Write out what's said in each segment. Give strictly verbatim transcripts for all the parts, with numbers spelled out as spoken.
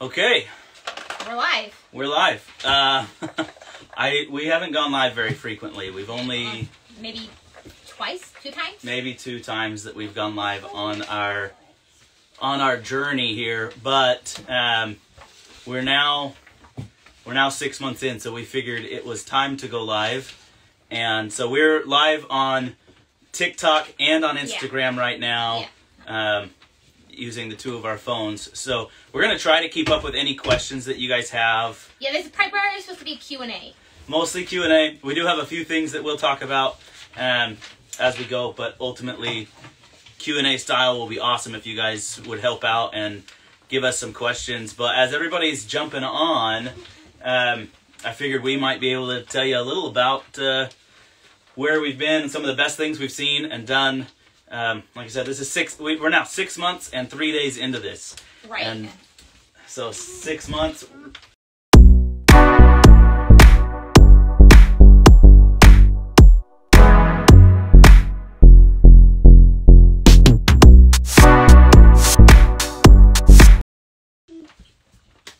Okay. We're live. We're live. Uh, I we haven't gone live very frequently. We've only um, maybe twice, two times. Maybe two times that we've gone live on our on our journey here, but um, we're now we're now six months in, so we figured it was time to go live, and so we're live on TikTok and on Instagram yeah. right now. Yeah. Um, using the two of our phones. So we're going to try to keep up with any questions that you guys have. Yeah, this is primarily supposed to be Q and A. Mostly Q and A. We do have a few things that we'll talk about um, as we go, but ultimately Q and A style will be awesome if you guys would help out and give us some questions. But as everybody's jumping on, um, I figured we might be able to tell you a little about uh, where we've been, some of the best things we've seen and done. Um, like I said, this is six, we, we're now six months and three days into this. Right. And so six months.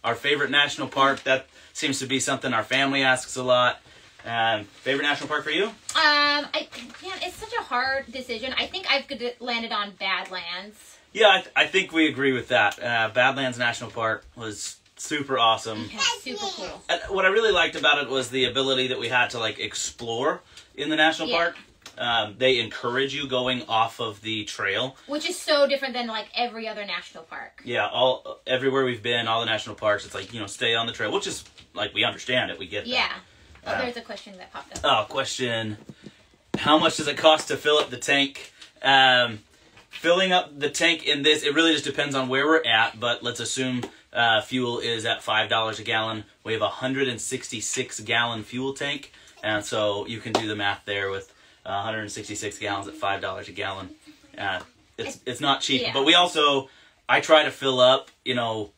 Our favorite national park, that seems to be something our family asks a lot. Um, favorite national park for you? Um, I, man, it's such a hard decision. I think I've landed on Badlands. Yeah, I, th I think we agree with that. Uh, Badlands National Park was super awesome. Yeah, super cool. And what I really liked about it was the ability that we had to like explore in the national yeah. park. Um, they encourage you going off of the trail, which is so different than like every other national park. Yeah, all everywhere we've been, all the national parks, it's like you know stay on the trail, which is like we understand it, we get that. Yeah. Oh, there's a question that popped up. Oh, question. How much does it cost to fill up the tank? Um, filling up the tank in this, it really just depends on where we're at, but let's assume uh, fuel is at five dollars a gallon. We have a one hundred sixty-six gallon fuel tank, and so you can do the math there with uh, one hundred sixty-six gallons at five dollars a gallon. Uh, it's, it's not cheap, yeah. but we also, I try to fill up, you know,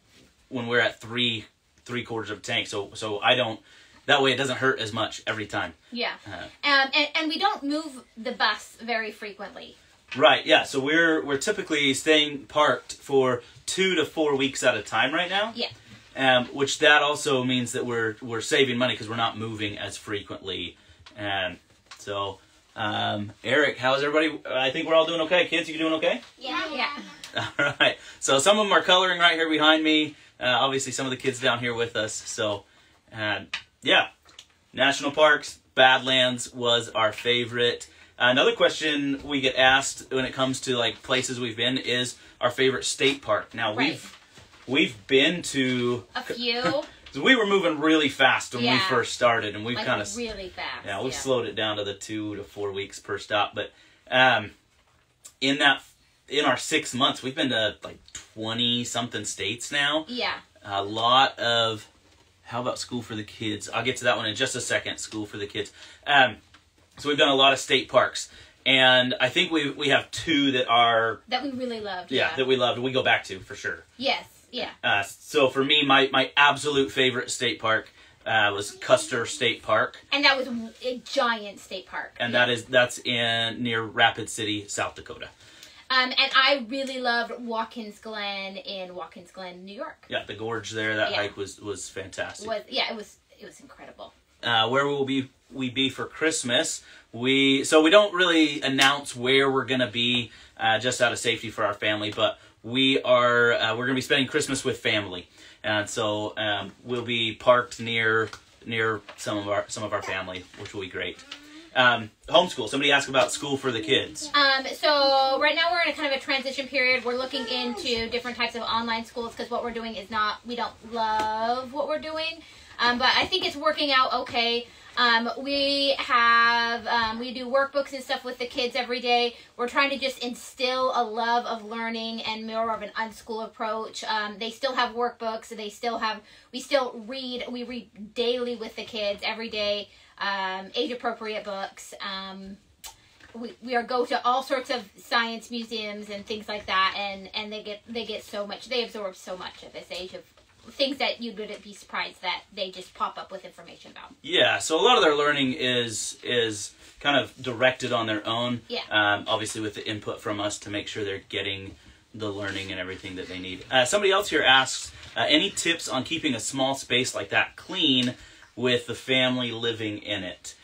when we're at three, three quarters of a tank, so, so I don't... That way it doesn't hurt as much every time. Yeah. Uh, um, and, and we don't move the bus very frequently. Right, yeah. So we're we're typically staying parked for two to four weeks at a time right now. Yeah. Um, which that also means that we're we're saving money because we're not moving as frequently. And so, um, Eric, how's everybody? I think we're all doing okay. Kids, you doing okay? Yeah. Yeah. All right. So some of them are coloring right here behind me. Uh, obviously, some of the kids down here with us. So... Uh, Yeah, national parks, Badlands was our favorite. Another question we get asked when it comes to like places we've been is our favorite state park. Now right. we've we've been to a few. So we were moving really fast when yeah. we first started, and we've like kind of really fast. Yeah, we've yeah. slowed it down to the two to four weeks per stop. But um, in that in our six months, we've been to like twenty something states now. Yeah, a lot of. How about school for the kids? I'll get to that one in just a second, school for the kids. Um, so we've done a lot of state parks. And I think we we have two that are... That we really loved. Yeah, yeah. that we loved. We go back to, for sure. Yes, yeah. Uh, so for me, my, my absolute favorite state park uh, was Custer State Park. And that was a giant state park. And yeah. that is that's in near Rapid City, South Dakota. Um, and I really loved Watkins Glen in Watkins Glen, New York. Yeah, the gorge there. That yeah. hike was was fantastic. Was yeah, it was it was incredible. Uh, where will we we be for Christmas? We so we don't really announce where we're gonna be, uh, just out of safety for our family. But we are uh, we're gonna be spending Christmas with family, and so um, we'll be parked near near some of our some of our family, which will be great. Um, homeschool. Somebody asked about school for the kids. Um, so right now we're in a kind of a transition period. We're looking into different types of online schools because what we're doing is not, we don't love what we're doing. Um, but I think it's working out okay. Um, we have, um, we do workbooks and stuff with the kids every day. We're trying to just instill a love of learning and more of an unschool approach. Um, they still have workbooks. They still have, we still read, we read daily with the kids every day. Um, age-appropriate books. Um, we we are go to all sorts of science museums and things like that, and and they get they get so much. They absorb so much at this age of things that you wouldn't be surprised that they just pop up with information about. Yeah, so a lot of their learning is is kind of directed on their own. Yeah. Um, obviously, with the input from us to make sure they're getting the learning and everything that they need. Uh, somebody else here asks, uh, any tips on keeping a small space like that clean with the family living in it?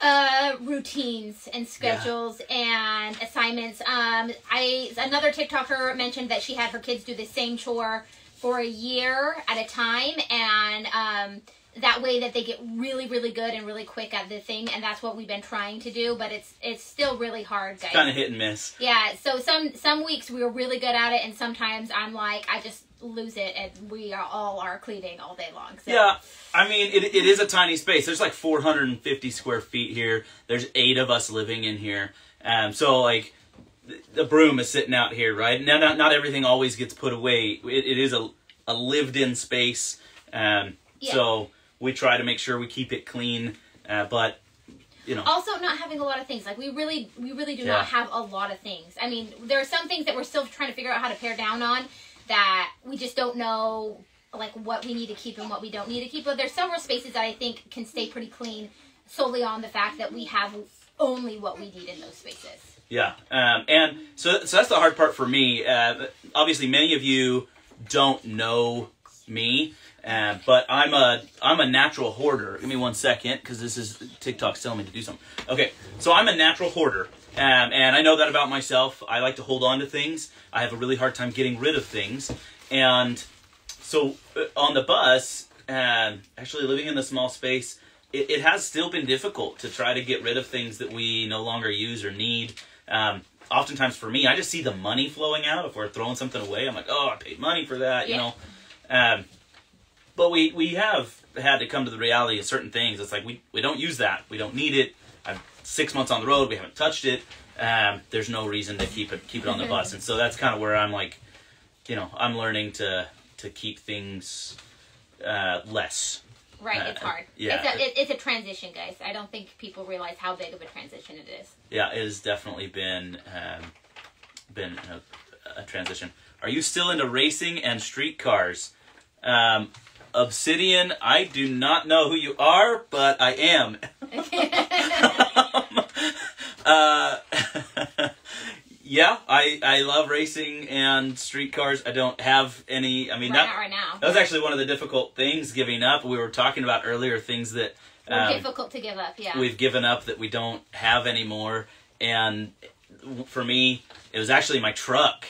Uh, routines and schedules yeah. and assignments. Um, I another TikToker mentioned that she had her kids do the same chore for a year at a time, and um, that way that they get really, really good and really quick at the thing, and that's what we've been trying to do. But it's it's still really hard, guys. It's kind of hit and miss. Yeah. So some some weeks we were really good at it, and sometimes I'm like I just lose it, and we are all are cleaning all day long. So. Yeah, I mean it, it is a tiny space. There's like four hundred fifty square feet here. There's eight of us living in here, um, so like the broom is sitting out here, right? Now, not not everything always gets put away. It, it is a a lived-in space, um, yeah. so we try to make sure we keep it clean, uh, but. You know. Also, not having a lot of things. Like, we really we really do yeah. not have a lot of things. I mean, there are some things that we're still trying to figure out how to pare down on that we just don't know, like, what we need to keep and what we don't need to keep. But there's several spaces that I think can stay pretty clean solely on the fact that we have only what we need in those spaces. Yeah. Um, and so, so that's the hard part for me. Uh, obviously, many of you don't know me. Uh, but I'm a I'm a natural hoarder. Give me one second, because this is TikTok's telling me to do something. Okay, so I'm a natural hoarder, um, and I know that about myself. I like to hold on to things. I have a really hard time getting rid of things, and so uh, on the bus, uh, actually living in the small space, it, it has still been difficult to try to get rid of things that we no longer use or need. Um, oftentimes for me, I just see the money flowing out. If we're throwing something away, I'm like, oh, I paid money for that, you yeah. know. Um, But we, we have had to come to the reality of certain things. It's like, we, we don't use that. We don't need it. I'm six months on the road. We haven't touched it. Um, there's no reason to keep it keep it on the bus. And so that's kind of where I'm like, you know, I'm learning to, to keep things uh, less. Right, uh, it's hard. Yeah. It's a, it, it's a transition, guys. I don't think people realize how big of a transition it is. Yeah, it has definitely been, um, been a, a transition. Are you still into racing and street cars? Um... Obsidian, I do not know who you are, but I am. um, uh, yeah, I I love racing and street cars. I don't have any. I mean, right, that, not right now. That was actually one of the difficult things giving up. We were talking about earlier things that um, difficult to give up. Yeah, we've given up that we don't have anymore. And for me, it was actually my truck.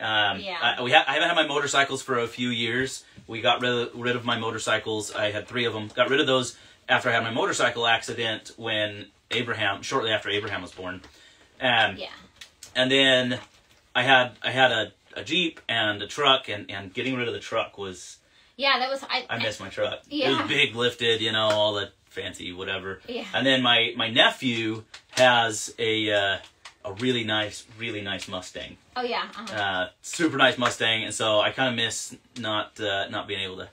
Um, yeah. I, we ha I haven't had my motorcycles for a few years. We got rid of, rid of my motorcycles. I had three of them. Got rid of those after I had my motorcycle accident when Abraham, shortly after Abraham was born. Um, yeah. And then I had I had a, a Jeep and a truck, and, and getting rid of the truck was... Yeah, that was... I, I missed my truck. Yeah. It was big, lifted, you know, all that fancy whatever. Yeah. And then my, my nephew has a... Uh, a really nice, really nice Mustang. Oh, yeah. Uh-huh. uh, super nice Mustang, and so I kind of miss not uh, not being able to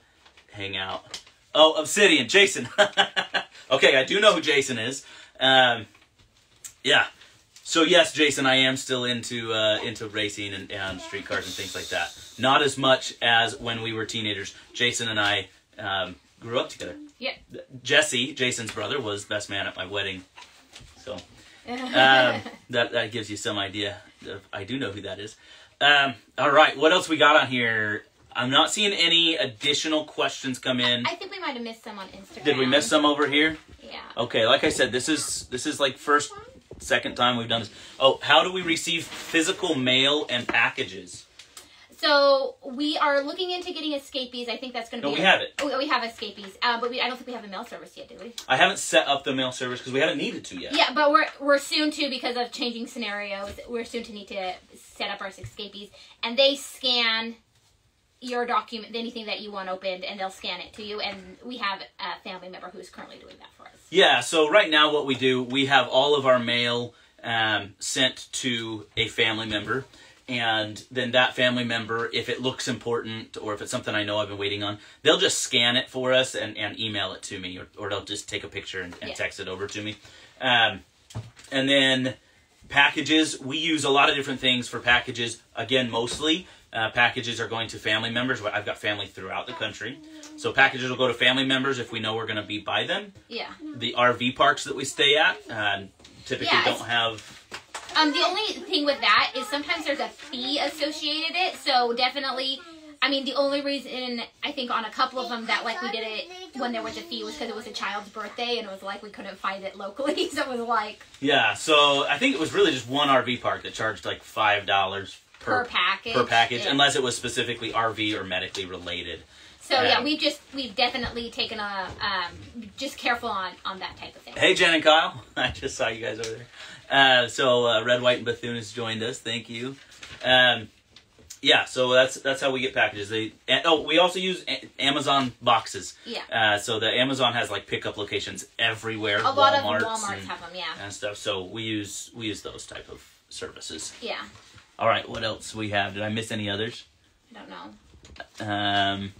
hang out. Oh, Obsidian, Jason. Okay, I do know who Jason is. Um, yeah. So, yes, Jason, I am still into uh, into racing and, and street cars and things like that. Not as much as when we were teenagers. Jason and I um, grew up together. Yeah. Jesse, Jason's brother, was best man at my wedding. So... um, that, that gives you some idea. I do know who that is. Um, all right, what else we got on here? I'm not seeing any additional questions come in. I, I think we might have missed some on Instagram. Did we miss some over here? Yeah. Okay, like I said, this is this is like first, second time we've done this. Oh, how do we receive physical mail and packages? So we are looking into getting escapees. I think that's going to no, be... No, we a, have it. We, we have escapees, uh, but we, I don't think we have a mail service yet, do we? I haven't set up the mail service because we haven't needed to yet. Yeah, but we're, we're soon to, because of changing scenarios, we're soon to need to set up our escapees. And they scan your document, anything that you want opened, and they'll scan it to you. And we have a family member who's currently doing that for us. Yeah, so right now what we do, we have all of our mail um, sent to a family member. And then that family member, if it looks important or if it's something I know I've been waiting on, they'll just scan it for us and, and email it to me, or, or they'll just take a picture and, and yeah. text it over to me. Um, and then packages, we use a lot of different things for packages. Again, mostly uh, packages are going to family members. I've got family throughout the country. So packages will go to family members if we know we're going to be by them. Yeah. The R V parks that we stay at uh, typically yeah, don't have... Um, the only thing with that is sometimes there's a fee associated it, so definitely, I mean, the only reason I think on a couple of them that like we did it when there was a fee was because it was a child's birthday and it was like we couldn't find it locally, so it was like... Yeah, so I think it was really just one R V park that charged like five dollars per, per package, per package, and unless it was specifically R V or medically related. So yeah, yeah we've just, we've definitely taken a, um, just careful on, on that type of thing. Hey, Jen and Kyle. I just saw you guys over there. Uh, so uh, Red, White, and Bethune has joined us. Thank you. Um, yeah, so that's that's how we get packages. They and, oh, we also use a Amazon boxes. Yeah. Uh, so the Amazon has like pickup locations everywhere. A lot Walmarts of Walmarts and, have them, yeah. And stuff. So we use we use those type of services. Yeah. All right. What else we have? Did I miss any others? I don't know. Um.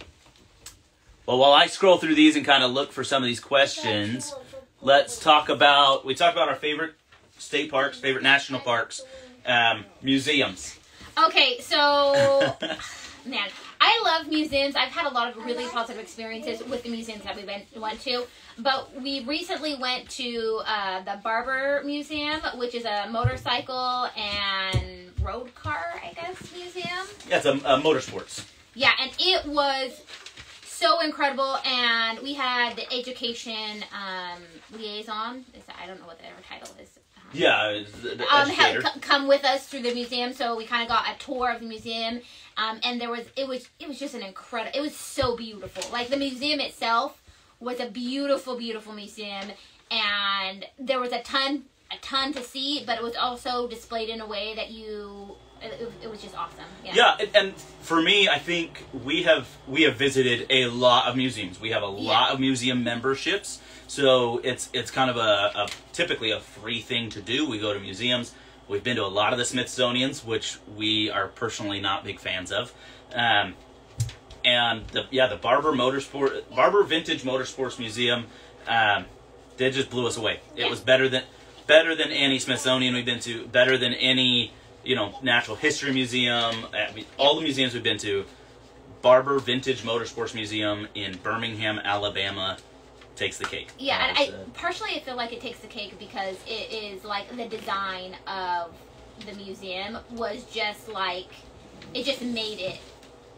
Well, while I scroll through these and kind of look for some of these questions, let's talk about we talked about our favorite state parks, favorite national parks, um, museums. Okay, so, man, I love museums. I've had a lot of really positive experiences with the museums that we went, went to. But we recently went to uh, the Barber Museum, which is a motorcycle and road car, I guess, museum. Yeah, it's a, a motorsports. Yeah, and it was so incredible. And we had the education um, liaison. Is that, I don't know what their title is. Yeah, the um, had come with us through the museum, so we kind of got a tour of the museum, um, and there was it was it was just an incredible. It was so beautiful. Like the museum itself was a beautiful, beautiful museum, and there was a ton, a ton to see, but it was also displayed in a way that you. It, it was just awesome. Yeah. Yeah, and for me, I think we have we have visited a lot of museums. We have a lot yeah. of museum memberships. So it's it's kind of a, a typically a free thing to do. We go to museums. We've been to a lot of the Smithsonians, which we are personally not big fans of. Um, and the, yeah, the Barber Motorsport Barber Vintage Motorsports Museum, um, they just blew us away. It yeah. was better than better than any Smithsonian we've been to. Better than any you know natural history museum. I mean, all the museums we've been to. Barber Vintage Motorsports Museum in Birmingham, Alabama. Takes the cake. Yeah, and I partially I feel like it takes the cake because it is like the design of the museum was just like it just made it,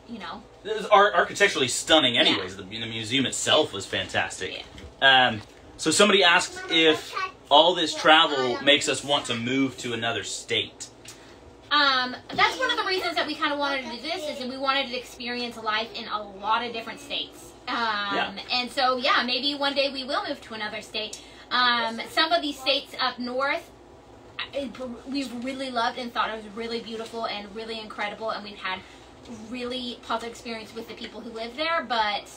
you know. It was architecturally stunning, anyways. Yeah. The, the museum itself was fantastic. Yeah. Um, so somebody asked if all this travel makes us want to move to another state. Um, that's one of the reasons that we kind of wanted to do this is that we wanted to experience life in a lot of different states. Um, yeah. And so, yeah, maybe one day we will move to another state. Um, some of these states up north, we've really loved and thought it was really beautiful and really incredible. And we've had really positive experience with the people who live there, but...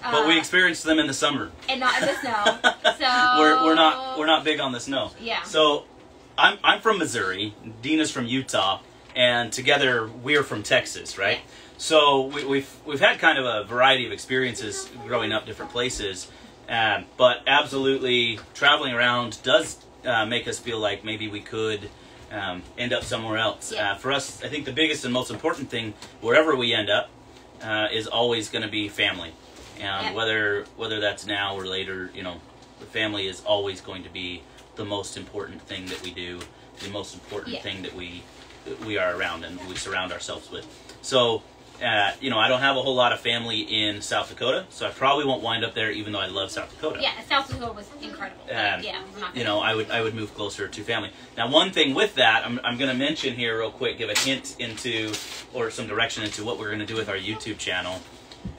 Uh, but we experienced them in the summer. And not in the snow. So... We're, we're, not, we're not big on the snow. Yeah. So, I'm, I'm from Missouri, Dina's from Utah, and together we're from Texas, right? Yeah. So we, we've we've had kind of a variety of experiences growing up different places, um, but absolutely traveling around does uh, make us feel like maybe we could um, end up somewhere else. Yeah. Uh, for us, I think the biggest and most important thing wherever we end up uh, is always going to be family, and yeah. whether whether that's now or later, you know, the family is always going to be the most important thing that we do, the most important yeah. thing that we that we are around and we surround ourselves with. So. Uh, you know, I don't have a whole lot of family in South Dakota, so I probably won't wind up there, even though I love South Dakota. Yeah, South Dakota was incredible. Um, yeah, not you know, I would I would move closer to family. Now, one thing with that, I'm I'm going to mention here real quick, give a hint into or some direction into what we're going to do with our YouTube channel.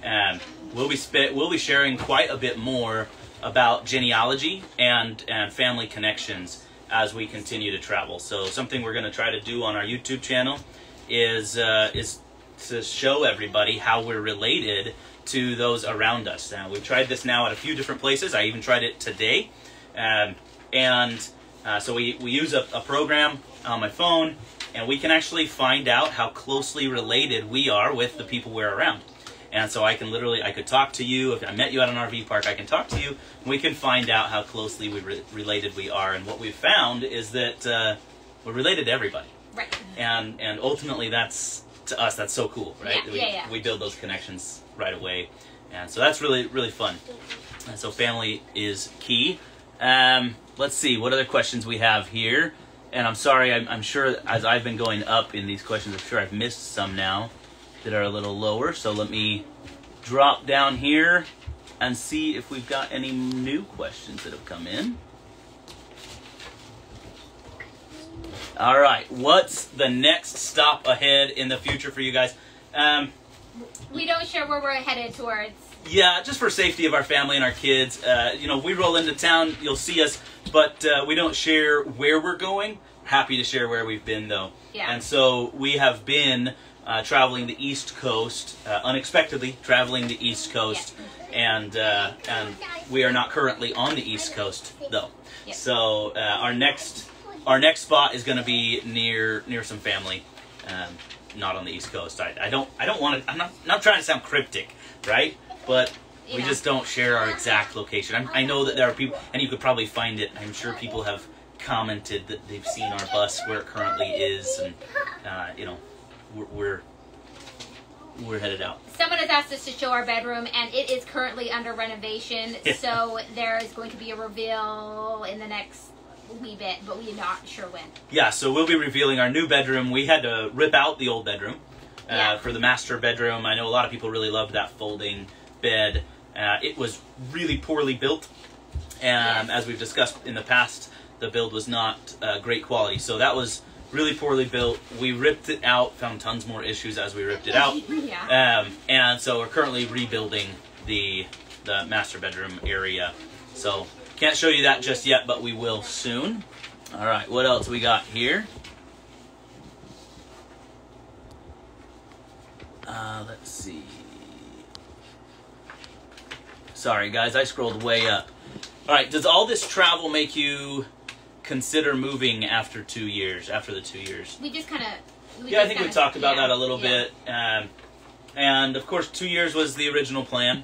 Um, we'll be sp we'll be sharing quite a bit more about genealogy and and family connections as we continue to travel. So, something we're going to try to do on our YouTube channel is uh, is to show everybody how we're related to those around us. Now, we've tried this now at a few different places. I even tried it today. Um, and uh, so we, we use a, a program on my phone, and we can actually find out how closely related we are with the people we're around. And so I can literally, I could talk to you. If I met you at an R V park, I can talk to you. And we can find out how closely we re related we are. And what we've found is that uh, we're related to everybody. Right. And, and ultimately, that's... to us, that's so cool, right? Yeah, we, yeah, yeah. we build those connections right away, and so that's really, really fun. And so family is key. Um, let's see what other questions we have here. and I'm sorry, I'm, I'm sure as I've been going up in these questions, I'm sure I've missed some now that are a little lower. So let me drop down here and see if we've got any new questions that have come in. All right, what's the next stop ahead in the future for you guys? Um, we don't share where we're headed towards. Yeah, just for safety of our family and our kids. Uh, you know, we roll into town, you'll see us, but uh, we don't share where we're going. Happy to share where we've been, though. Yeah. And so we have been uh, traveling the East Coast, uh, unexpectedly traveling the East Coast, yeah. and, uh, and we are not currently on the East Coast, though. Yeah. So uh, our next... Our next spot is going to be near near some family, um, not on the East Coast. I, I don't I don't want to. I'm not not trying to sound cryptic, right? But we yeah. just don't share our exact location. I'm, I know that there are people, and you could probably find it. I'm sure people have commented that they've seen our bus where it currently is, and uh, you know, we're, we're we're headed out. Someone has asked us to show our bedroom, and it is currently under renovation. Yeah. So there is going to be a reveal in the next. Wee bit, but we're not sure when. Yeah, so we'll be revealing our new bedroom. We had to rip out the old bedroom uh, yeah. for the master bedroom. I know a lot of people really loved that folding bed. Uh, it was really poorly built. Um, yes. As we've discussed in the past, the build was not uh, great quality. So that was really poorly built. We ripped it out, found tons more issues as we ripped it out. yeah. Um, and so we're currently rebuilding the, the master bedroom area. So... Can't show you that just yet, but we will soon. All right, what else we got here? Uh, let's see. Sorry, guys, I scrolled way up. All right, does all this travel make you consider moving after two years, after the two years? We just kind of... Yeah, I think kinda, we talked about yeah, that a little yeah. bit. Um, and, of course, two years was the original plan.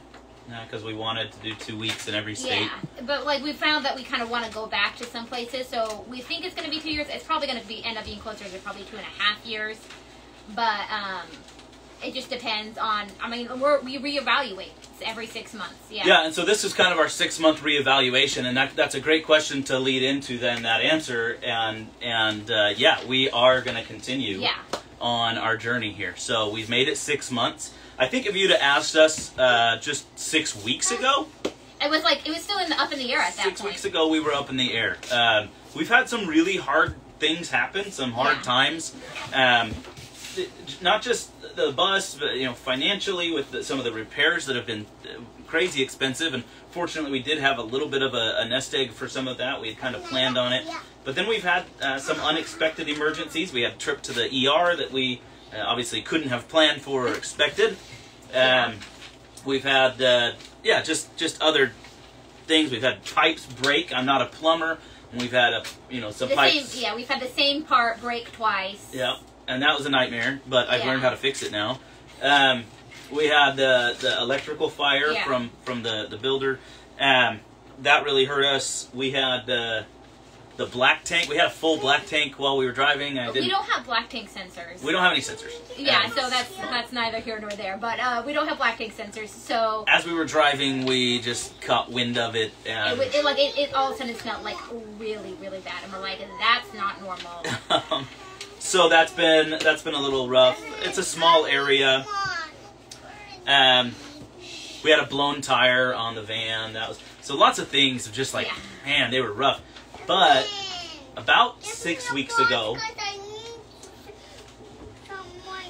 Because yeah, we wanted to do two weeks in every state. Yeah, but like we found that we kind of want to go back to some places, so we think it's going to be two years. It's probably going to be end up being closer to probably two and a half years, but um, it just depends on. I mean, we're, we reevaluate every six months. Yeah. Yeah, and so this is kind of our six-month reevaluation, and that that's a great question to lead into then that answer, and and uh, yeah, we are going to continue yeah. on our journey here. So we've made it six months. I think if you'd have asked us uh, just six weeks ago, it was like it was still in the, up in the air at that point. Six weeks ago, we were up in the air. Um, we've had some really hard things happen, some hard yeah. times. Um, not just the bus, but you know, financially with the, some of the repairs that have been crazy expensive. And fortunately, we did have a little bit of a, a nest egg for some of that. We had kind of planned on it, but then we've had uh, some unexpected emergencies. We had a trip to the E R that we. Uh, obviously couldn't have planned for or expected. Um, we've had, uh, yeah, just, just other things. We've had pipes break. I'm not a plumber. And we've had, a, you know, some the pipes. Same, yeah, we've had the same part break twice. Yeah, and that was a nightmare, but I've yeah. learned how to fix it now. Um, we had the, the electrical fire yeah. from, from the, the builder. Um, that really hurt us. We had... Uh, The black tank. We had a full black tank while we were driving. I didn't, we don't have black tank sensors. We don't have any sensors. Yeah, um, so that's that's neither here nor there. But uh, we don't have black tank sensors. So as we were driving, we just caught wind of it. And it, it like it, it all of a sudden smelled like really really bad, and we're like, that's not normal. um, so that's been that's been a little rough. It's a small area. Um, we had a blown tire on the van. That was so lots of things. Just like yeah. man, they were rough. But about six weeks ago,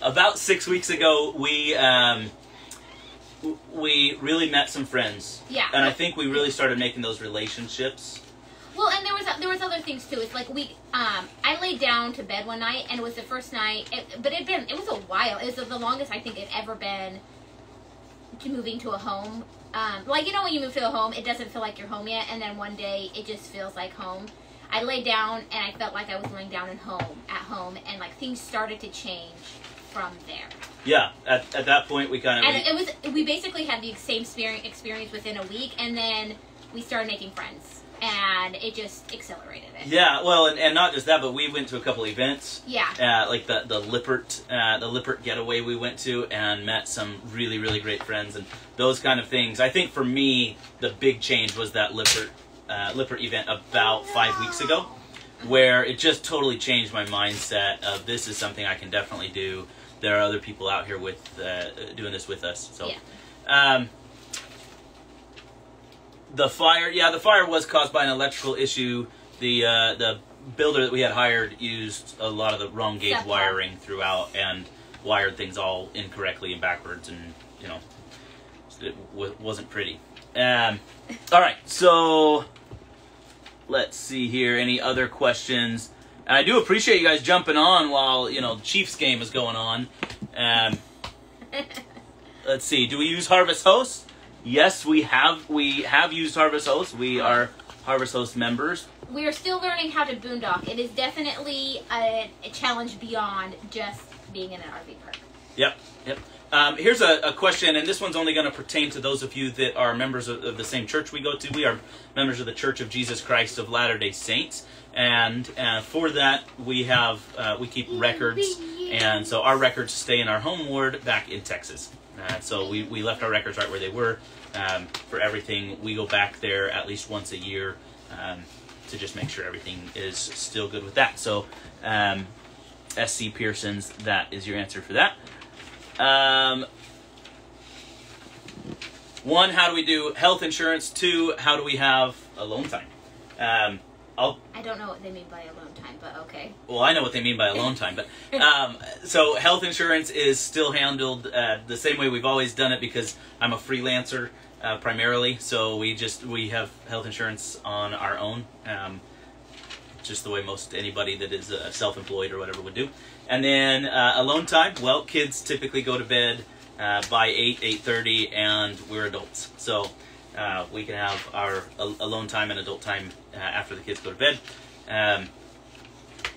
about six weeks ago, we um, we really met some friends. Yeah. And I think we really started making those relationships. Well, and there was there was other things too. It's like we, um, I laid down to bed one night, and it was the first night, it, but it had been it was a while. It was the longest I think it'd ever been to moving to a home. Um, like, you know, when you move to a home, it doesn't feel like you're home yet, and then one day, it just feels like home. I laid down, and I felt like I was laying down at home, at home, and, like, things started to change from there. Yeah, at, at that point, we kind of... And we, it was, we basically had the same experience within a week, and then we started making friends, and it just accelerated it. Yeah, well, and, and not just that, but we went to a couple events. Yeah. Uh, like the, the Lippert, uh, the Lippert getaway we went to, and met some really, really great friends, and... Those kind of things. I think for me, the big change was that Lippert, uh, Lippert event about five weeks ago. where it just totally changed my mindset of this is something I can definitely do. There are other people out here with uh, doing this with us. So, yeah. um, the fire, yeah, the fire was caused by an electrical issue. The uh, the builder that we had hired used a lot of the wrong gauge That's wiring hard. throughout and wired things all incorrectly and backwards, and you know, it w wasn't pretty. Um, all right, so let's see here. Any other questions? And I do appreciate you guys jumping on while, you know, the Chiefs game is going on. Um, let's see. Do we use Harvest Hosts? Yes, we have. We have used Harvest Hosts. We are Harvest Host members. We are still learning how to boondock. It is definitely a, a challenge beyond just being in an R V park. Yep, yep. Um, here's a, a question, and this one's only going to pertain to those of you that are members of, of the same church we go to. We are members of the Church of Jesus Christ of Latter-day Saints, and uh, for that we have uh, we keep records, and so our records stay in our home ward back in Texas. Uh, so we, we left our records right where they were um, for everything. We go back there at least once a year um, to just make sure everything is still good with that. So um, S C Pearson's, that is your answer for that. Um, one, how do we do health insurance? Two, how do we have alone time? Um, I'll, I don't know what they mean by alone time, but okay. Well, I know what they mean by alone time, but, um, so health insurance is still handled, uh, the same way we've always done it because I'm a freelancer, uh, primarily. So we just, we have health insurance on our own, um, just the way most anybody that is uh, self-employed or whatever would do. And then uh, alone time, well, kids typically go to bed uh, by eight, eight thirty, and we're adults. So uh, we can have our al alone time and adult time uh, after the kids go to bed. Um,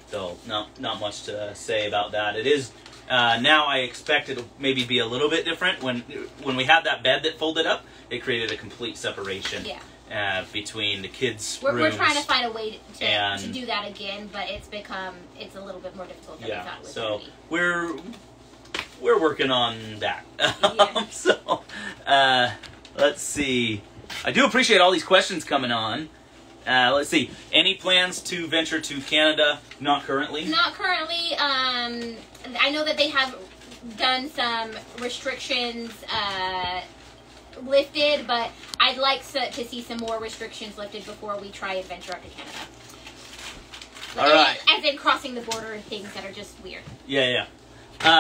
so not, not much to say about that. It is, uh, now I expect it'll maybe be a little bit different. When, when we had that bed that folded up, it created a complete separation. Yeah. Uh, between the kids' we're, rooms. We're trying to find a way to, and, to do that again, but it's become, it's a little bit more difficult than yeah, we thought it was so be. we're, we're working on that. Yeah. so, uh, let's see. I do appreciate all these questions coming on. Uh, let's see. Any plans to venture to Canada? Not currently. Not currently. Um, I know that they have done some restrictions, uh, lifted, but I'd like so, to see some more restrictions lifted before we try and venture up to Canada. All and, right. As in crossing the border and things that are just weird. Yeah, yeah.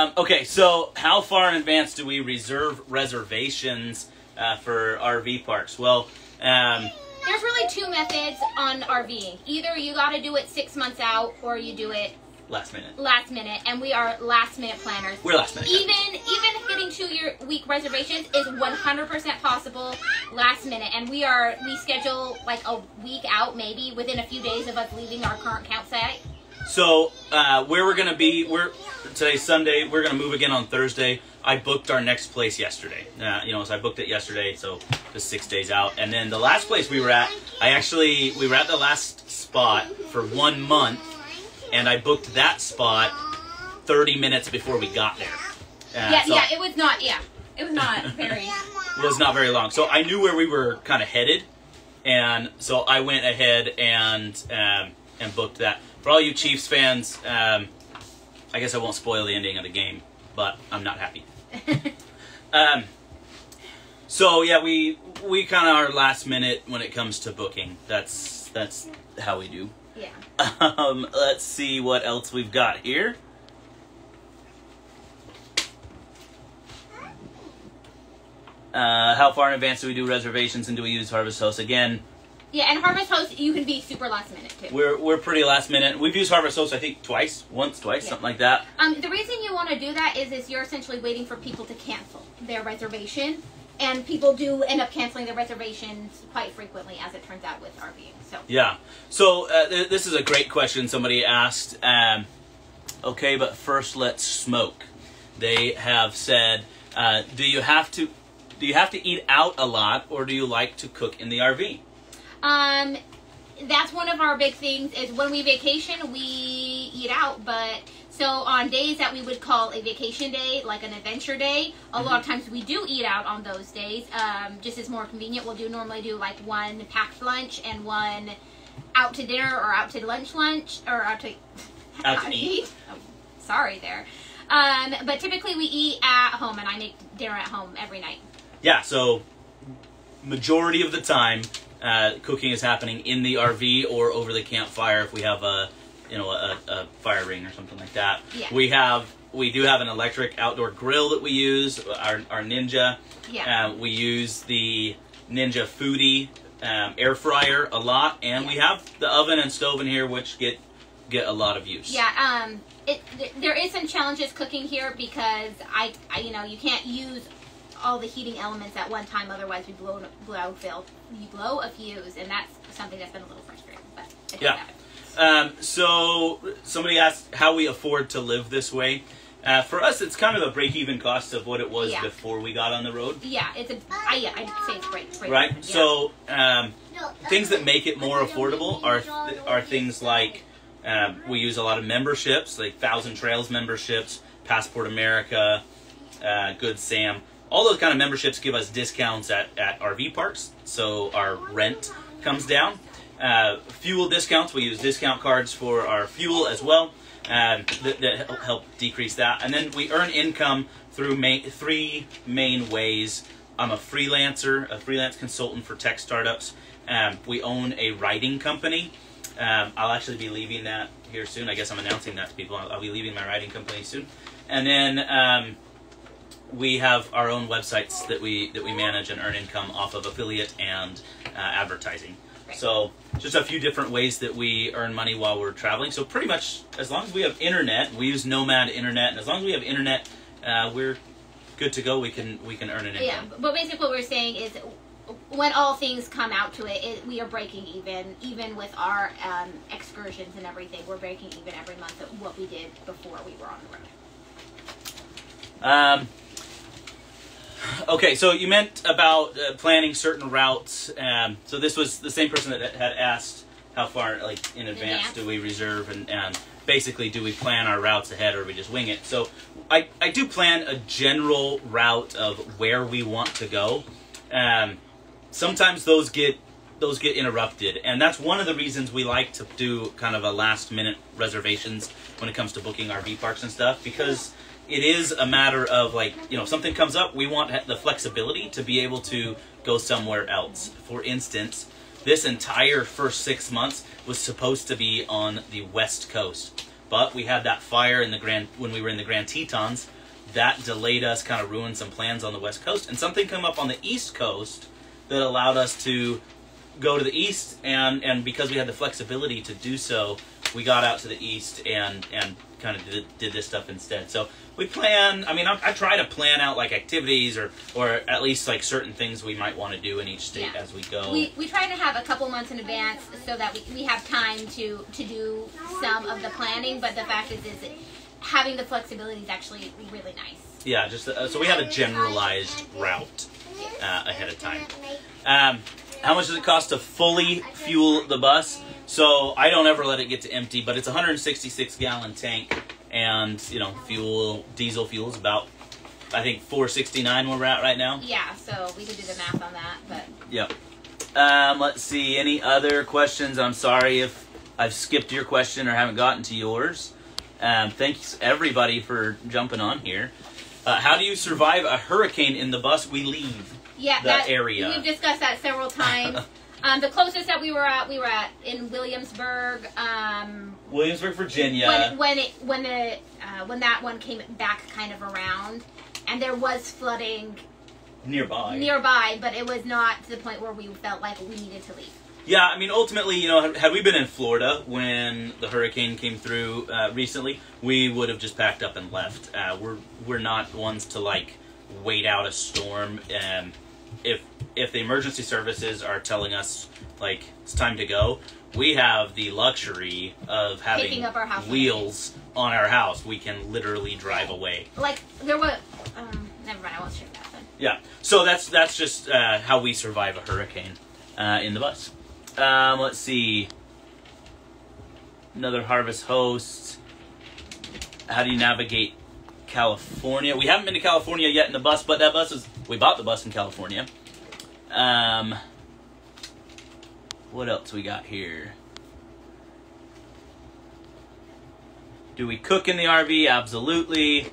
Um, okay, so how far in advance do we reserve reservations uh, for R V parks? Well, um, there's really two methods on RVing. Either you got to do it six months out, or you do it last minute. Last minute, and we are last minute planners. We're last minute. Even even getting two-year week reservations is one hundred percent possible last minute, and we are we schedule like a week out, maybe within a few days of us leaving our current campsite. So uh, where we're gonna be? We're today's Sunday. We're gonna move again on Thursday. I booked our next place yesterday. Uh, you know, so I booked it yesterday, so just six days out. And then the last place we were at, I actually we were at the last spot for one month. And I booked that spot thirty minutes before we got there. Uh, yeah, so yeah, it was not, yeah, it was not very. It was not very long. So I knew where we were kind of headed, and so I went ahead and um, and booked that. For all you Chiefs fans, um, I guess I won't spoil the ending of the game, but I'm not happy. um, so yeah, we we kind of are last minute when it comes to booking. That's that's how we do. Yeah. Um, let's see what else we've got here. Uh, how far in advance do we do reservations, and do we use Harvest Host again? Yeah, and Harvest Host, you can be super last minute too. We're we're pretty last minute. We've used Harvest Host, I think, twice, once, twice, yeah. something like that. Um, the reason you want to do that is, is you're essentially waiting for people to cancel their reservation, and people do end up canceling their reservations quite frequently, as it turns out, with RVing. So yeah. So uh, th this is a great question somebody asked. Um, okay, but first let's smoke. They have said, uh, do you have to do you have to eat out a lot, or do you like to cook in the R V? Um, that's one of our big things. Is when we vacation, we eat out, but. So on days that we would call a vacation day, like an adventure day, a mm-hmm. lot of times we do eat out on those days. Um, just as more convenient, we'll do normally do like one packed lunch and one out to dinner or out to lunch lunch or out to out, out to eat. eat. Oh, sorry there. Um, but typically we eat at home, and I make dinner at home every night. Yeah, so majority of the time, uh, cooking is happening in the R V or over the campfire if we have a, you know, a, a fire ring or something like that. Yeah. We have, we do have an electric outdoor grill that we use, our, our Ninja. Yeah. Uh, we use the Ninja Foodie um, air fryer a lot, and yeah. we have the oven and stove in here, which get get a lot of use. Yeah. Um. It, th there is some challenges cooking here because I, I, you know, you can't use all the heating elements at one time. Otherwise, we blow blow fill you blow a fuse, and that's something that's been a little frustrating. But I yeah. Um, so somebody asked how we afford to live this way. Uh, for us, it's kind of a break-even cost of what it was yeah. before we got on the road. Yeah, it's a. I, yeah, I'd say it's break. break right. Yeah. So um, things that make it more affordable are th are things like. Um, we use a lot of memberships, like Thousand Trails memberships, Passport America, uh, Good Sam. All those kind of memberships give us discounts at, at R V parks, so our rent comes down. Uh, fuel discounts, we use discount cards for our fuel as well, uh, that, that help decrease that. And then we earn income through main, three main ways. I'm a freelancer, a freelance consultant for tech startups. Um, we own a writing company. Um, I'll actually be leaving that here soon. I guess I'm announcing that to people. I'll, I'll be leaving my writing company soon. And then um, we have our own websites that we that we manage and earn income off of affiliate and uh, advertising. Right. So just a few different ways that we earn money while we're traveling. So pretty much as long as we have internet, we use Nomad Internet, and as long as we have internet, uh, we're good to go. We can we can earn an income. Yeah, but basically what we're saying is, when all things come out to it, it, we are breaking even, even with our um, excursions and everything. We're breaking even every month at what we did before we were on the road. Um, okay, so you meant about uh, planning certain routes. Um, so this was the same person that had asked how far, like, in advance do we reserve, and, and basically do we plan our routes ahead or we just wing it? So I, I do plan a general route of where we want to go. Um, Sometimes those get those get interrupted, and that's one of the reasons we like to do kind of a last minute reservations when it comes to booking R V parks and stuff, because it is a matter of, like, you know, if something comes up, we want the flexibility to be able to go somewhere else. For instance, this entire first six months was supposed to be on the West Coast, but we had that fire in the Grand when we were in the Grand Tetons that delayed us, kind of ruined some plans on the West Coast, and something came up on the East Coast that allowed us to go to the east, and, and because we had the flexibility to do so, we got out to the east and, and kind of did, did this stuff instead. So we plan, I mean, I, I try to plan out, like, activities or, or at least, like, certain things we might want to do in each state yeah. as we go. We, we try to have a couple months in advance so that we, we have time to, to do some of the planning, but the fact is, is that having the flexibility is actually really nice. Yeah, just uh, so we have a generalized route. Uh, ahead of time. Um, how much does it cost to fully fuel the bus? So I don't ever let it get to empty, but it's a one hundred sixty-six gallon tank, and, you know, fuel, diesel fuel is about, I think, four sixty-nine where we're at right now. Yeah, so we could do the math on that, but. Yep. Um, let's see, any other questions? I'm sorry if I've skipped your question or haven't gotten to yours. Um, thanks everybody for jumping on here. Uh, how do you survive a hurricane in the bus? We leave yeah, the that, area. We've discussed that several times. um, the closest that we were at, we were at in Williamsburg, um, Williamsburg, Virginia. When when it, when, the, uh, when that one came back kind of around, and there was flooding nearby. Nearby, but it was not to the point where we felt like we needed to leave. Yeah, I mean, ultimately, you know, had we been in Florida when the hurricane came through uh, recently, we would have just packed up and left. Uh, we're we're not ones to, like, wait out a storm. And if if the emergency services are telling us, like, it's time to go, we have the luxury of having up our house wheels away. on our house. We can literally drive away. Like, there was... Um, never mind, I won't share that then. Yeah, so that's, that's just uh, how we survive a hurricane uh, in the bus. Um, let's see. Another Harvest host. How do you navigate California? We haven't been to California yet in the bus, but that bus was, we bought the bus in California. Um, what else we got here? Do we cook in the R V? Absolutely.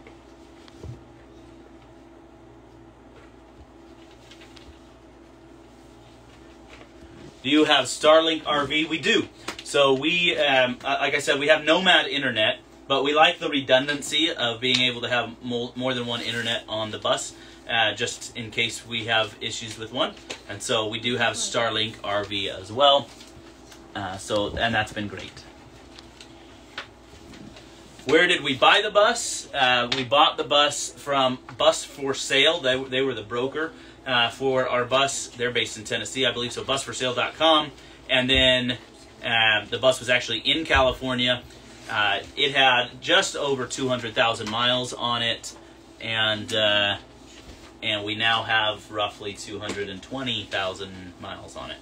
Do you have Starlink R V? We do. So we, um, like I said, we have Nomad Internet, but we like the redundancy of being able to have more than one internet on the bus, uh, just in case we have issues with one. And so we do have Starlink R V as well. Uh, so, and that's been great. Where did we buy the bus? Uh, we bought the bus from Bus For Sale. They, they were the broker uh, for our bus. They're based in Tennessee, I believe, so bus for sale dot com. And then uh, the bus was actually in California. Uh, it had just over two hundred thousand miles on it, and uh, and we now have roughly two hundred twenty thousand miles on it.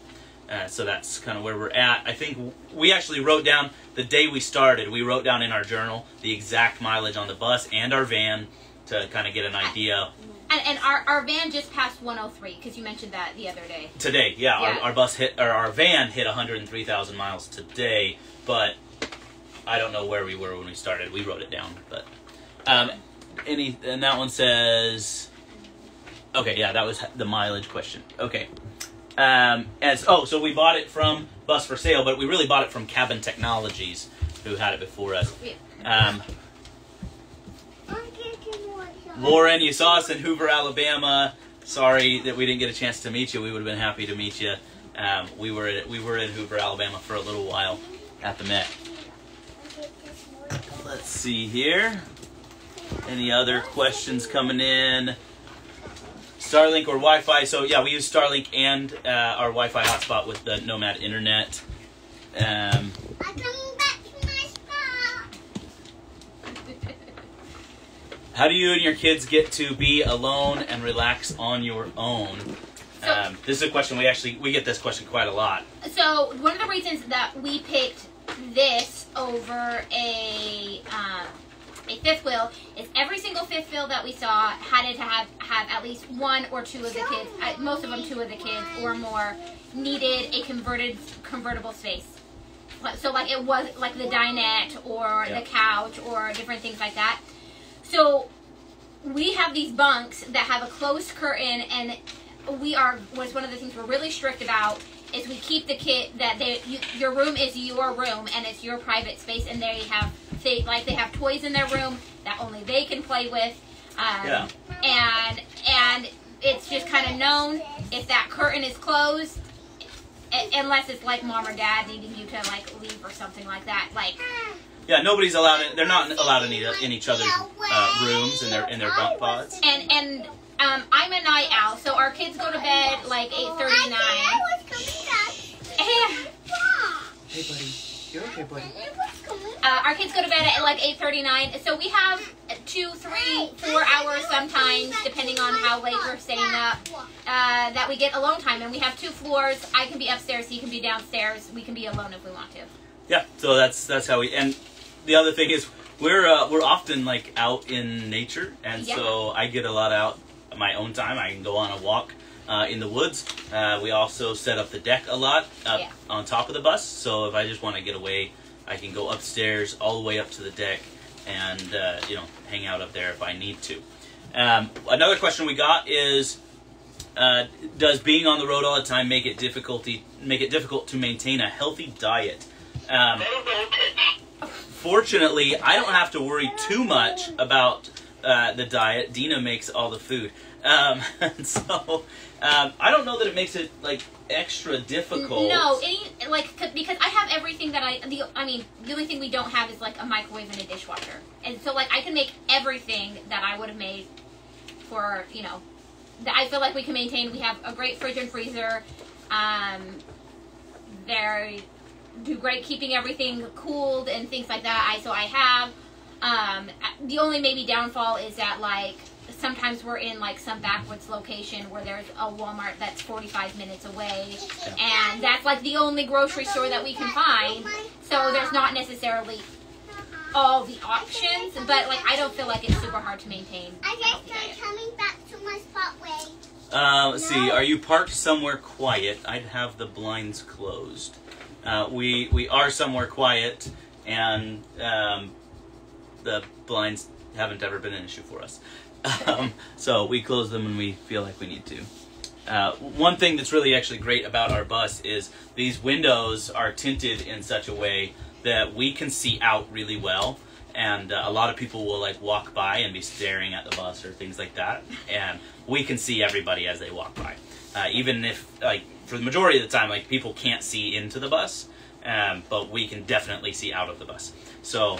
Uh, so that's kind of where we're at. I think we actually wrote down the day we started, we wrote down in our journal the exact mileage on the bus and our van to kind of get an idea. And, and our, our van just passed one oh three, because you mentioned that the other day. Today, yeah. yeah. Our, our bus hit, or our van hit one hundred three thousand miles today, but I don't know where we were when we started. We wrote it down, but um, any and that one says, okay, yeah, that was the mileage question. Okay. Um, as, oh, so we bought it from Bus For Sale, but we really bought it from Cabin Technologies, who had it before us. Um, Lauren, you saw us in Hoover, Alabama. Sorry that we didn't get a chance to meet you. We would have been happy to meet you. Um, we were at, we were in Hoover, Alabama for a little while at the Met. Let's see here. Any other questions coming in? Starlink or Wi-Fi. So yeah, we use Starlink and uh, our Wi-Fi hotspot with the Nomad Internet. Um, I'm coming back to my spot. How do you and your kids get to be alone and relax on your own? So, um, this is a question we actually, we get this question quite a lot. So one of the reasons that we picked this over a... Um, A fifth wheel is every single fifth wheel that we saw had it to have have at least one or two of the kids, most of them two of the kids or more, needed a converted convertible space. So like it was like the dinette or yeah. the couch or different things like that. So we have these bunks that have a closed curtain, and we are was one of the things we're really strict about is we keep the kid that they you, your room is your room and it's your private space, and they have. They, like, they have toys in their room that only they can play with. Um, yeah. And and it's just kind of known if that curtain is closed, it, unless it's, like, mom or dad needing you to, like, leave or something like that. Like, yeah, nobody's allowed in. They're not allowed in, either, in each other's uh, rooms in their, in their bunk pods. And, and um, I'm a night owl, so our kids go to bed, like, eight thirty-nine. Hey, buddy. You're okay, buddy. Uh, our kids go to bed at like eight thirty-nine, so we have two, three, four hours sometimes, depending on how late we're staying up, uh, that we get alone time. And we have two floors. I can be upstairs, he can be downstairs. We can be alone if we want to. Yeah, so that's that's how we. And the other thing is, we're uh, we're often like out in nature, and yeah. so I get a lot out of my own time. I can go on a walk uh, in the woods. Uh, we also set up the deck a lot up yeah. on top of the bus, so if I just want to get away. I can go upstairs all the way up to the deck and, uh, you know, hang out up there if I need to. Um, another question we got is, uh, does being on the road all the time make it difficulty make it difficult to maintain a healthy diet? Um, fortunately, I don't have to worry too much about uh, the diet. Dina makes all the food. Um, so, um, I don't know that it makes it, like, extra difficult. No, it, like, because I have everything that I, the, I mean, the only thing we don't have is, like, a microwave and a dishwasher. And so, like, I can make everything that I would have made for, you know, that I feel like we can maintain. We have a great fridge and freezer. Um, they do great keeping everything cooled and things like that. I, so I have, um, the only maybe downfall is that, like, sometimes we're in like some backwoods location where there's a Walmart that's forty-five minutes away, and that's like the only grocery store that we can find, so there's not necessarily all the options, but like I don't feel like it's super hard to maintain. I guess I'm coming back to my spotway. Uh, let's see, are you parked somewhere quiet? I'd have the blinds closed. Uh, we, we are somewhere quiet, and um, the blinds haven't ever been an issue for us. Um, so we close them when we feel like we need to. Uh, one thing that's really actually great about our bus is these windows are tinted in such a way that we can see out really well. And uh, a lot of people will like walk by and be staring at the bus or things like that. And we can see everybody as they walk by. Uh, even if, like, for the majority of the time, like, people can't see into the bus, um, but we can definitely see out of the bus. So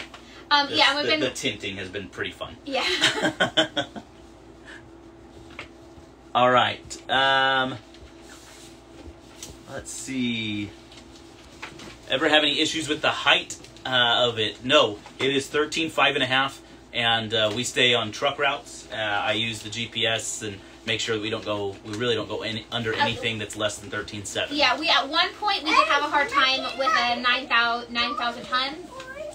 um, this, yeah, we've the, been... the tinting has been pretty fun. Yeah. All right. Um, let's see. Ever have any issues with the height uh, of it? No, it is thirteen five and a half, and uh, we stay on truck routes. Uh, I use the G P S and make sure that we don't go, we really don't go any, under anything that's less than thirteen seven. Yeah, we at one point we did have a hard time with a nine thousand ton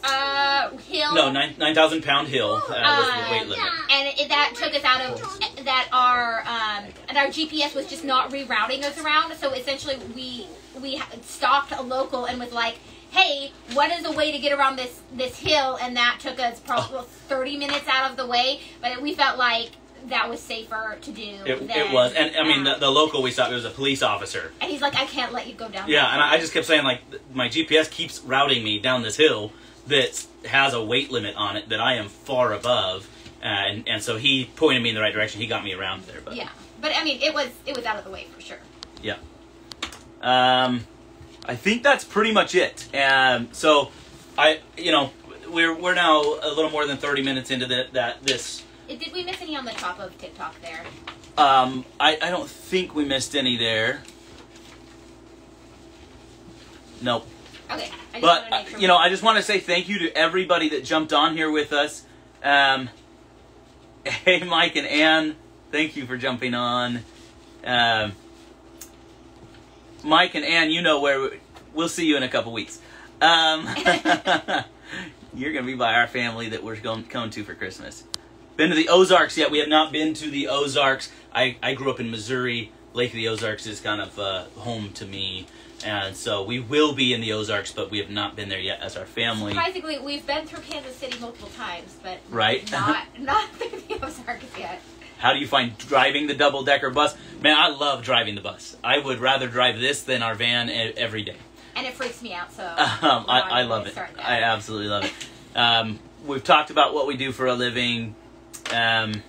uh, hill. No, nine thousand pound hill uh, uh, was the weight limit. And it, that took us out of, that our, um, and our G P S was just not rerouting us around. So essentially we, we stopped a local and was like, hey, what is the way to get around this, this hill? And that took us probably oh. thirty minutes out of the way. But we felt like that was safer to do. It, than, it was. And I mean, the, the local we saw, there was a police officer. And he's like, I can't let you go down Yeah, and I, I just kept saying, like, my G P S keeps routing me down this hill that has a weight limit on it that I am far above. Uh, and, and so he pointed me in the right direction. He got me around there. But. Yeah. But, I mean, it was, it was out of the way for sure. Yeah. Um, I think that's pretty much it. Um, so, I, you know, we're, we're now a little more than thirty minutes into the, that this... Did we miss any on the top of TikTok there? Um, I, I don't think we missed any there. Nope. Okay. I just but, to make sure you know, I just want to say thank you to everybody that jumped on here with us. Um, hey, Mike and Ann, thank you for jumping on. Um, Mike and Ann, you know where we, we'll see you in a couple weeks. Um, you're going to be by our family that we're going, going to for Christmas. Been to the Ozarks yet? We have not been to the Ozarks. I, I grew up in Missouri. Lake of the Ozarks is kind of uh, home to me. And so we will be in the Ozarks, but we have not been there yet as our family. Surprisingly, we've been through Kansas City multiple times, but right? not, not through the Ozarks yet. How do you find driving the double-decker bus? Man, I love driving the bus. I would rather drive this than our van every day. And it freaks me out, so... Um, I, I love it. I absolutely love it. Um, we've talked about what we do for a living. Um,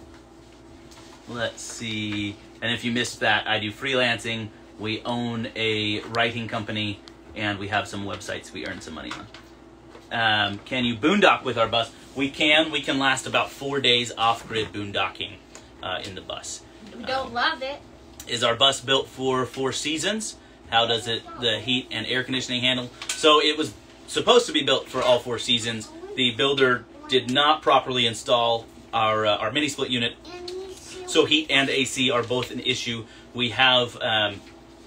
let's see. And if you missed that, I do freelancing. We own a writing company, and we have some websites we earn some money on. Um, can you boondock with our bus? We can. We can last about four days off-grid boondocking uh, in the bus. We don't um, love it. Is our bus built for four seasons? How does it the heat and air conditioning handle? So it was supposed to be built for all four seasons. The builder did not properly install Our, uh, our mini split unit, so heat and A C are both an issue. We have, um,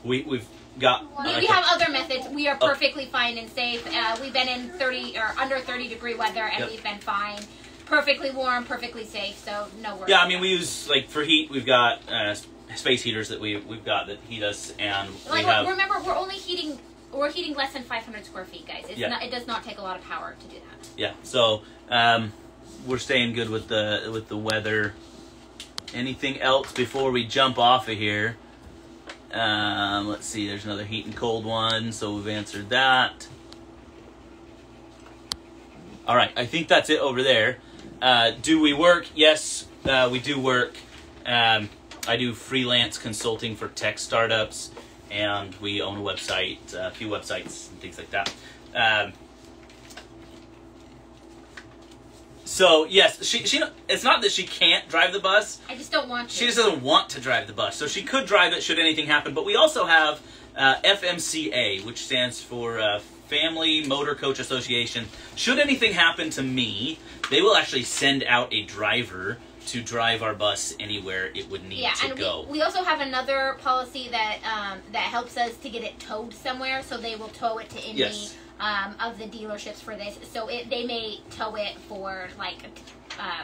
we, we've got... We, we have other methods. We are perfectly oh. fine and safe. Uh, we've been in thirty or under thirty degree weather, and yep. we've been fine. Perfectly warm, perfectly safe, so no worries. Yeah, I mean, we use, like, for heat, we've got uh, space heaters that we, we've got that heat us, and like, we have... Remember, we're only heating... We're heating less than five hundred square feet, guys. It's yeah. not, it does not take a lot of power to do that. Yeah, so... Um, we're staying good with the with the weather. Anything else before we jump off of here? Um, let's see. There's another heat and cold one, so we've answered that. All right, I think that's it over there. Uh, do we work? Yes, uh, we do work. Um, I do freelance consulting for tech startups, and we own a website, a few websites, and things like that. Um, So, yes, she, she, it's not that she can't drive the bus. I just don't want to. She just doesn't want to drive the bus. So she could drive it should anything happen. But we also have uh, F M C A, which stands for uh, Family Motor Coach Association. Should anything happen to me, they will actually send out a driver to drive our bus anywhere it would need yeah, to and go. We, we also have another policy that um, that helps us to get it towed somewhere. So they will tow it to Indy. Yes. Um, of the dealerships for this, so it, they may tow it for like um,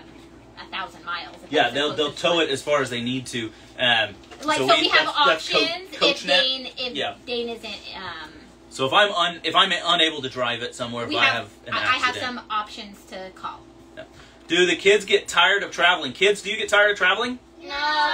a thousand miles. Yeah, they'll they'll tow it as far as they need to. Um, like so, so we, we have that's, options that's Co if Dane if yeah. Dane isn't. Um, so if I'm un if I'm unable to drive it somewhere, if I have, have an accident, I have some options to call. Yeah. Do the kids get tired of traveling? Kids, do you get tired of traveling? No.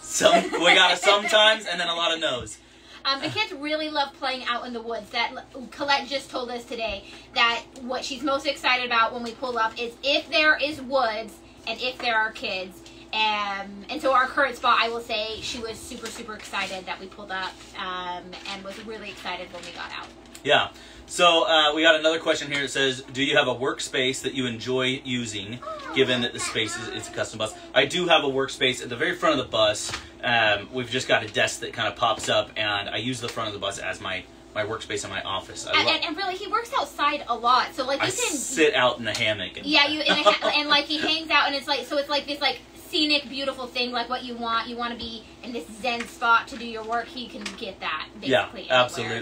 Some, we got a sometimes and then a lot of no's. Um, the kids really love playing out in the woods. That Colette just told us today that what she's most excited about when we pull up is if there is woods and if there are kids. Um, and so our current spot, I will say, she was super, super excited that we pulled up um, and was really excited when we got out. Yeah. So uh, we got another question here that says, do you have a workspace that you enjoy using, given that the space is it's a custom bus? I do have a workspace at the very front of the bus. Um, we've just got a desk that kind of pops up, and I use the front of the bus as my, my workspace and my office. I and, and, and really, he works outside a lot. So like you I can sit out in a hammock. And yeah, you in a ha and like he hangs out, and it's like so it's like this like scenic, beautiful thing, like what you want. You want to be in this zen spot to do your work. He can get that. Basically yeah, absolutely.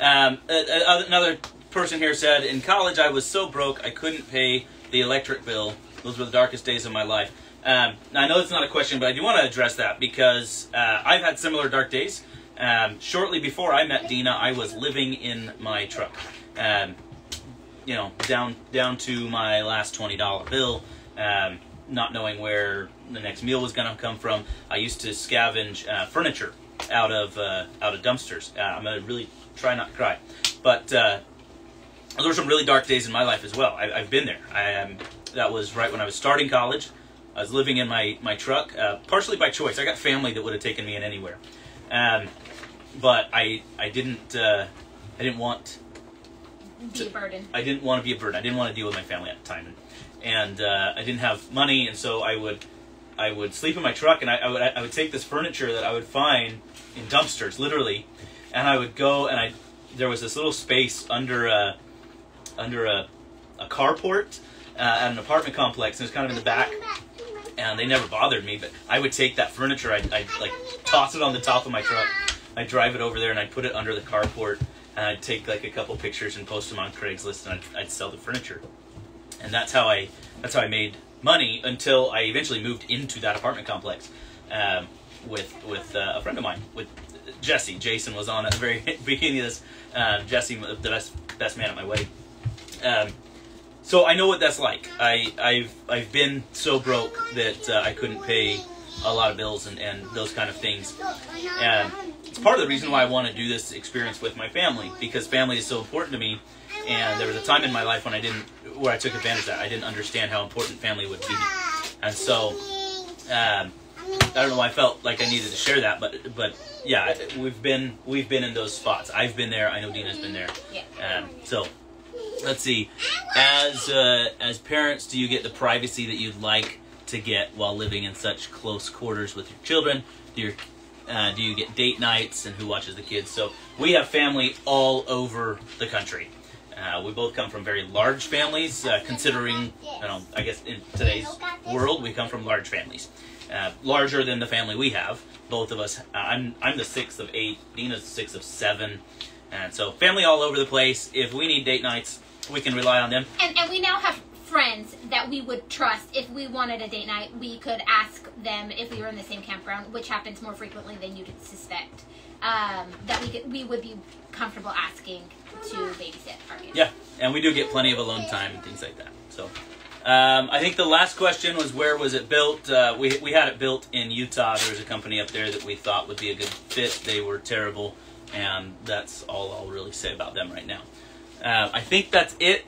Anywhere. Um, another person here said, in college I was so broke I couldn't pay the electric bill. Those were the darkest days of my life. Um, I know it's not a question, but I do want to address that because uh, I've had similar dark days. Um, shortly before I met Dina, I was living in my truck. Um, you know, down down to my last twenty dollar bill, um, not knowing where the next meal was going to come from. I used to scavenge uh, furniture out of uh, out of dumpsters. Uh, I'm a really try not to cry, but uh, there were some really dark days in my life as well. I, I've been there. I, um, that was right when I was starting college. I was living in my my truck, uh, partially by choice. I got family that would have taken me in anywhere, um, but I I didn't uh, I didn't want to be a burden. I didn't want to be a burden. I didn't want to deal with my family at the time, and, and uh, I didn't have money, and so I would I would sleep in my truck, and I, I would I would take this furniture that I would find in dumpsters, literally. And I would go, and I there was this little space under a under a, a carport uh, at an apartment complex, and it was kind of in the back. And they never bothered me, but I would take that furniture, I'd, I'd like toss it on the top of my truck, I'd drive it over there, and I'd put it under the carport, and I'd take like a couple pictures and post them on Craigslist, and I'd, I'd sell the furniture. And that's how I that's how I made money until I eventually moved into that apartment complex um, with with uh, a friend of mine with. Jesse, Jason was on at the very beginning of this. Uh, Jesse, the best best man at my wedding. Um, so I know what that's like. I, I've I've been so broke that uh, I couldn't pay a lot of bills and, and those kind of things. And it's part of the reason why I want to do this experience with my family, because family is so important to me. And there was a time in my life when I didn't, where I took advantage of that. I didn't understand how important family would be, and so. Um, I don't know why I felt like I needed to share that, but but yeah, we've been we've been in those spots. I've been there. I know Dina's been there. Yeah. Um, so let's see. As uh, as parents, do you get the privacy that you'd like to get while living in such close quarters with your children? Do your uh, do you get date nights and who watches the kids? So we have family all over the country. Uh, we both come from very large families. Uh, considering, you know, I guess in today's world, we come from large families. Uh, larger than the family we have, both of us. Uh, I'm I'm the sixth of eight. Dina's the sixth of seven, and so family all over the place. If we need date nights, we can rely on them. And, and we now have friends that we would trust. If we wanted a date night, we could ask them if we were in the same campground, which happens more frequently than you'd suspect. Um, that we could, we would be comfortable asking to babysit our kids. Yeah, and we do get plenty of alone time and things like that. So. Um, I think the last question was, where was it built? Uh, we, we had it built in Utah. There was a company up there that we thought would be a good fit. They were terrible, and that's all I'll really say about them right now. Uh, I think that's it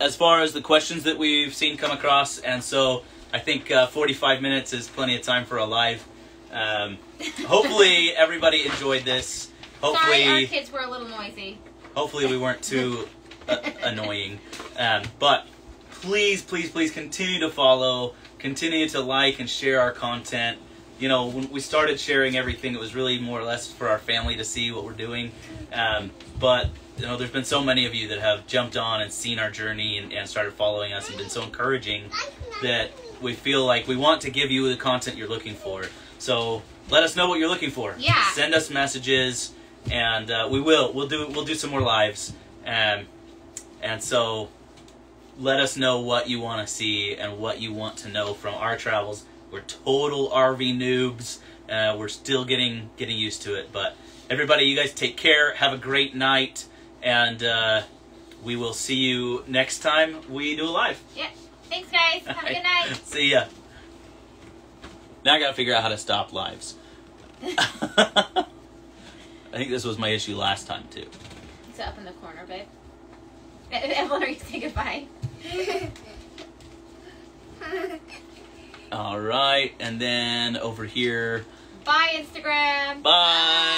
as far as the questions that we've seen come across, and so I think uh, forty-five minutes is plenty of time for a live. Um, hopefully everybody enjoyed this. Hopefully, sorry, our kids were a little noisy. Hopefully we weren't too uh, annoying, um, but... Please, please, please continue to follow, continue to like and share our content. You know, when we started sharing everything, it was really more or less for our family to see what we're doing. Um, but, you know, there's been so many of you that have jumped on and seen our journey and, and started following us and been so encouraging that we feel like we want to give you the content you're looking for. So let us know what you're looking for. Yeah. Send us messages, and uh, we will. We'll do, we'll do some more lives. Um, and so... Let us know what you want to see and what you want to know from our travels. We're total R V noobs. Uh, we're still getting getting used to it. But everybody, you guys take care. Have a great night. And uh, we will see you next time we do a live. Yeah. Thanks, guys. Have right. a good night. See ya. Now I gotta figure out how to stop lives. I think this was my issue last time, too. It's up in the corner, babe. Evelyn, say goodbye. All right, and then over here. Bye, Instagram. Bye. Bye.